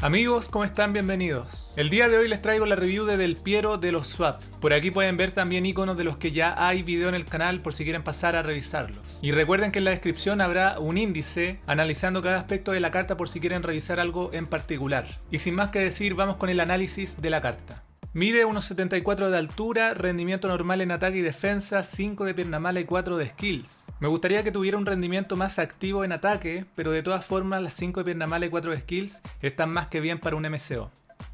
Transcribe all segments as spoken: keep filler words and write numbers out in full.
Amigos, ¿cómo están? Bienvenidos. El día de hoy les traigo la review de Del Piero de los swap. Por aquí pueden ver también iconos de los que ya hay video en el canal por si quieren pasar a revisarlos. Y recuerden que en la descripción habrá un índice analizando cada aspecto de la carta por si quieren revisar algo en particular. Y sin más que decir, vamos con el análisis de la carta. Mide uno setenta y cuatro de altura, rendimiento normal en ataque y defensa, cinco de pierna mala y cuatro de skills. Me gustaría que tuviera un rendimiento más activo en ataque, pero de todas formas las cinco de pierna mala y cuatro de skills están más que bien para un M C O.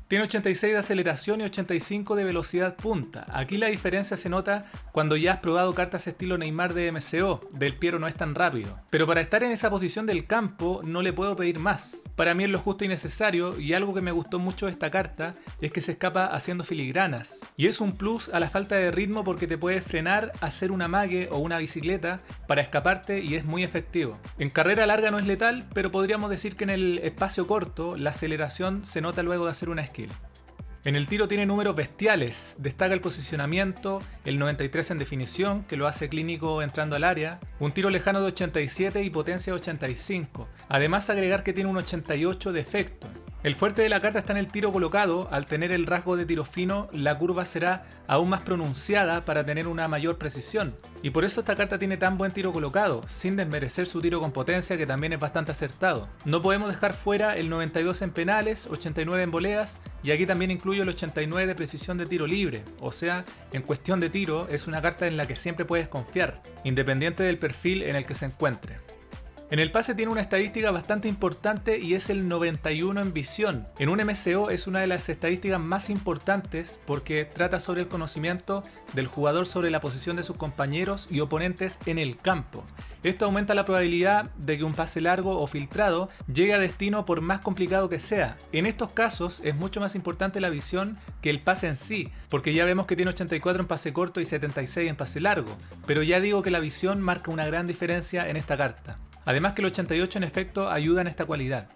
Tiene ochenta y seis de aceleración y ochenta y cinco de velocidad punta. Aquí la diferencia se nota cuando ya has probado cartas estilo Neymar de M C O, Del Piero no es tan rápido. Pero para estar en esa posición del campo no le puedo pedir más. Para mí es lo justo y necesario, y algo que me gustó mucho de esta carta es que se escapa haciendo filigranas. Y es un plus a la falta de ritmo porque te puedes frenar, hacer un amague o una bicicleta para escaparte y es muy efectivo. En carrera larga no es letal, pero podríamos decir que en el espacio corto la aceleración se nota luego de hacer una escalada. En el tiro tiene números bestiales, destaca el posicionamiento, el noventa y tres en definición, que lo hace clínico entrando al área, un tiro lejano de ochenta y siete y potencia ochenta y cinco, además agregar que tiene un ochenta y ocho de efecto. El fuerte de la carta está en el tiro colocado, al tener el rasgo de tiro fino la curva será aún más pronunciada para tener una mayor precisión, y por eso esta carta tiene tan buen tiro colocado, sin desmerecer su tiro con potencia que también es bastante acertado. No podemos dejar fuera el noventa y dos en penales, ochenta y nueve en voleas, y aquí también incluyo el ochenta y nueve de precisión de tiro libre, o sea, en cuestión de tiro es una carta en la que siempre puedes confiar, independiente del perfil en el que se encuentre. En el pase tiene una estadística bastante importante y es el noventa y uno en visión. En un M C O es una de las estadísticas más importantes porque trata sobre el conocimiento del jugador sobre la posición de sus compañeros y oponentes en el campo. Esto aumenta la probabilidad de que un pase largo o filtrado llegue a destino por más complicado que sea. En estos casos es mucho más importante la visión que el pase en sí, porque ya vemos que tiene ochenta y cuatro en pase corto y setenta y seis en pase largo, pero ya digo que la visión marca una gran diferencia en esta carta. Además que el ochenta y ocho en efecto ayuda en esta cualidad.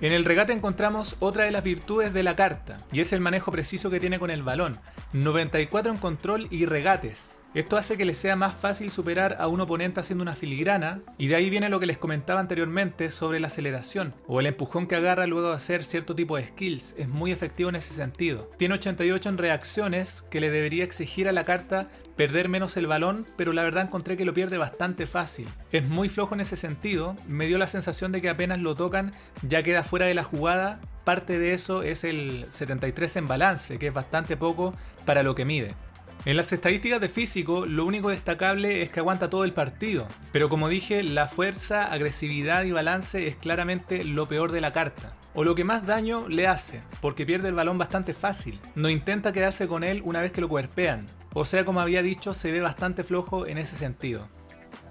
En el regate encontramos otra de las virtudes de la carta, y es el manejo preciso que tiene con el balón, noventa y cuatro en control y regates. Esto hace que le sea más fácil superar a un oponente haciendo una filigrana, y de ahí viene lo que les comentaba anteriormente sobre la aceleración, o el empujón que agarra luego de hacer cierto tipo de skills, es muy efectivo en ese sentido. Tiene ochenta y ocho en reacciones, que le debería exigir a la carta perder menos el balón, pero la verdad encontré que lo pierde bastante fácil. Es muy flojo en ese sentido, me dio la sensación de que apenas lo tocan ya queda fuera de la jugada. Parte de eso es el setenta y tres en balance, que es bastante poco para lo que mide. En las estadísticas de físico, lo único destacable es que aguanta todo el partido, pero como dije, la fuerza, agresividad y balance es claramente lo peor de la carta, o lo que más daño le hace, porque pierde el balón bastante fácil, no intenta quedarse con él una vez que lo cuerpean, o sea, como había dicho, se ve bastante flojo en ese sentido.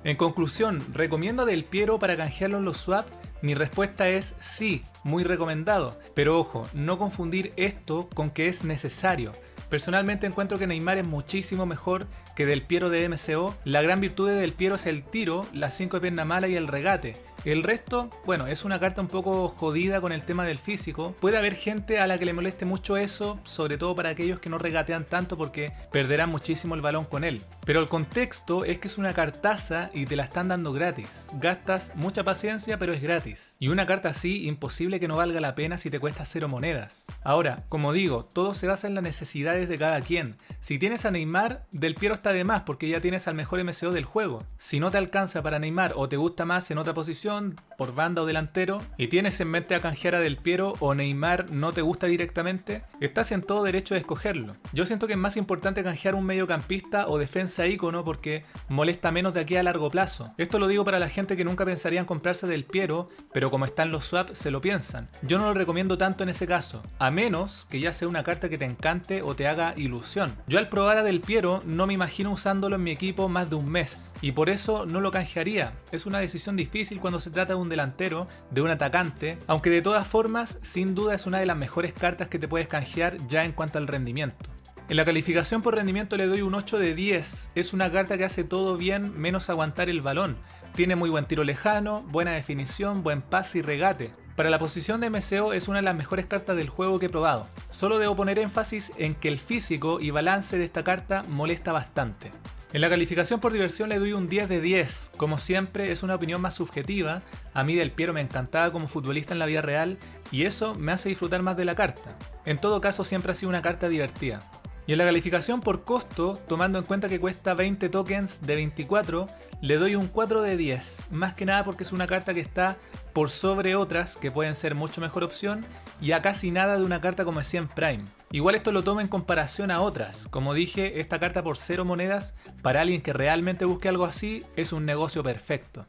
En conclusión, ¿recomiendo a Del Piero para canjearlo en los swap? Mi respuesta es sí, muy recomendado, pero ojo, no confundir esto con que es necesario. Personalmente encuentro que Neymar es muchísimo mejor que Del Piero de M C O. La gran virtud de Del Piero es el tiro, las cinco de pierna mala y el regate. El resto, bueno, es una carta un poco jodida con el tema del físico. Puede haber gente a la que le moleste mucho eso, sobre todo para aquellos que no regatean tanto porque perderán muchísimo el balón con él. Pero el contexto es que es una cartaza y te la están dando gratis. Gastas mucha paciencia, pero es gratis. Y una carta así, imposible que no valga la pena si te cuesta cero monedas. Ahora, como digo, todo se basa en las necesidades de cada quien. Si tienes a Neymar, Del Piero está de más porque ya tienes al mejor M C O del juego. Si no te alcanza para Neymar o te gusta más en otra posición, por banda o delantero, y tienes en mente a canjear a Del Piero o Neymar no te gusta directamente, estás en todo derecho de escogerlo. Yo siento que es más importante canjear un mediocampista o defensa ícono porque molesta menos de aquí a largo plazo. Esto lo digo para la gente que nunca pensaría en comprarse Del Piero, pero como están los swap se lo piensan. Yo no lo recomiendo tanto en ese caso, a menos que ya sea una carta que te encante o te haga haga ilusión. Yo al probar a Del Piero no me imagino usándolo en mi equipo más de un mes y por eso no lo canjearía. Es una decisión difícil cuando se trata de un delantero, de un atacante, aunque de todas formas sin duda es una de las mejores cartas que te puedes canjear ya en cuanto al rendimiento. En la calificación por rendimiento le doy un ocho de diez, es una carta que hace todo bien menos aguantar el balón. Tiene muy buen tiro lejano, buena definición, buen pase y regate. Para la posición de M C O es una de las mejores cartas del juego que he probado. Solo debo poner énfasis en que el físico y balance de esta carta molesta bastante. En la calificación por diversión le doy un diez de diez. Como siempre, es una opinión más subjetiva. A mí Del Piero me encantaba como futbolista en la vida real y eso me hace disfrutar más de la carta. En todo caso, siempre ha sido una carta divertida. Y en la calificación por costo, tomando en cuenta que cuesta veinte tokens de veinticuatro, le doy un cuatro de diez. Más que nada porque es una carta que está por sobre otras que pueden ser mucho mejor opción y a casi nada de una carta como decía en Prime. Igual esto lo tomo en comparación a otras. Como dije, esta carta por cero monedas, para alguien que realmente busque algo así, es un negocio perfecto.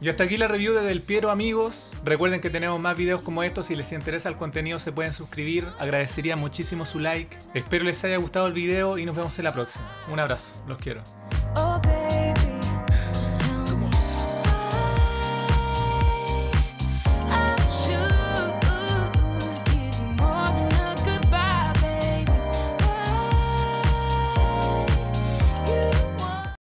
Y hasta aquí la review de Del Piero, amigos. Recuerden que tenemos más videos como estos. Si les interesa el contenido se pueden suscribir. Agradecería muchísimo su like. Espero les haya gustado el video y nos vemos en la próxima. Un abrazo, los quiero.